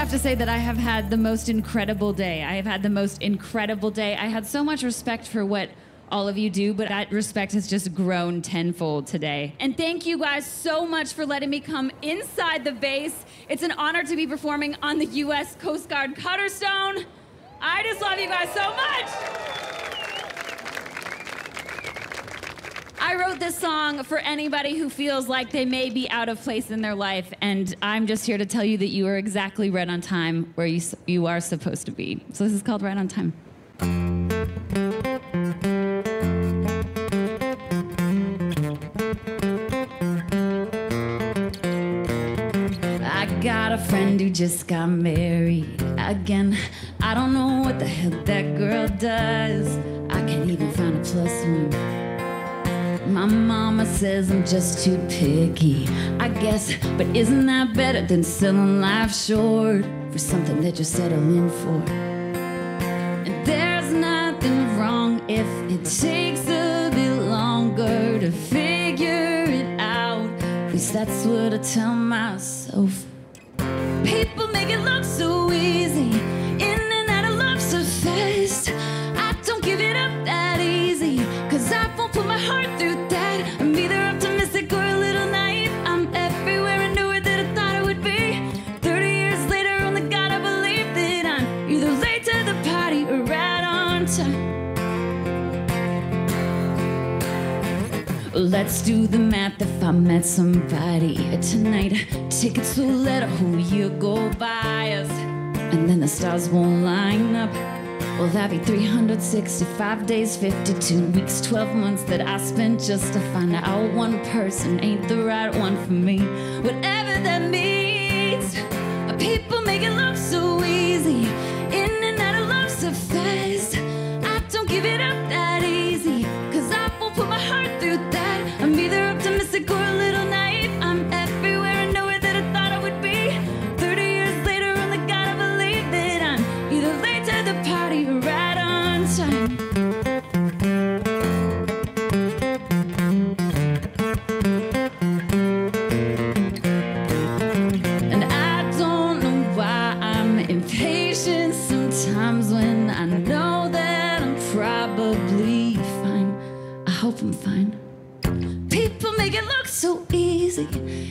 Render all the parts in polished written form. have to say that I have had the most incredible day. I had so much respect for what all of you do, but that respect has just grown tenfold today. And thank you guys so much for letting me come inside the base. It's an honor to be performing on the U.S. Coast Guard Cutter Stone. I just love you guys so much. I wrote this song for anybody who feels like they may be out of place in their life, and I'm just here to tell you that you are exactly right on time where you are supposed to be. So this is called Right On Time. Got a friend who just got married again. I don't know what the hell that girl does. I can't even find a +1. My mama says I'm just too picky, I guess, but isn't that better than selling life short for something that you're settling for? And there's nothing wrong if it takes a bit longer to figure it out. At least that's what I tell myself. People make it look so easy, in and out of love so fast. I don't give it up that easy, cause I won't put my heart through that. I'm either optimistic or a little naive. I'm everywhere and nowhere that I thought I would be. 30 years later, only gotta believe that I'm either late to the party or right on time. Let's do the math. If I met somebody tonight, tickets will let a whole year go by us, and then the stars won't line up. Well, that'd be 365 days, 52 weeks, 12 months that I spent just to find out one person ain't the right one for me. Whatever that means, people make it look so easy, in and out of love so fast. I don't give it up that easy, cause I won't put my heart through that. I'm either optimistic or a little naive. I'm everywhere and nowhere that I thought I would be. 30 years later, only gotta believe that I'm either late to the party or right on time. And I don't know why I'm impatient sometimes when I know that I'm probably fine. I hope I'm fine. People make it look so easy,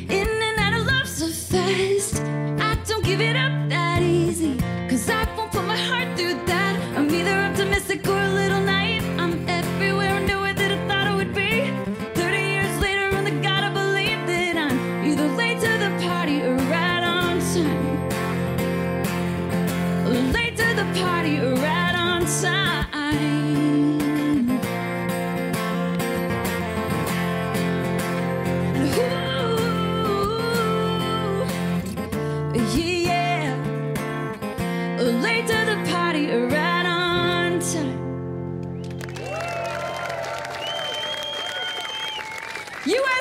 in and out of love so fast. I don't give it up that easy, cause I won't put my heart through that. I'm either optimistic or a little naive. I'm everywhere and nowhere that I thought I would be. 30 years later, and I gotta believe that I'm either late to the party or right on time. Late to the party or right on time. Late to the party, right on time. You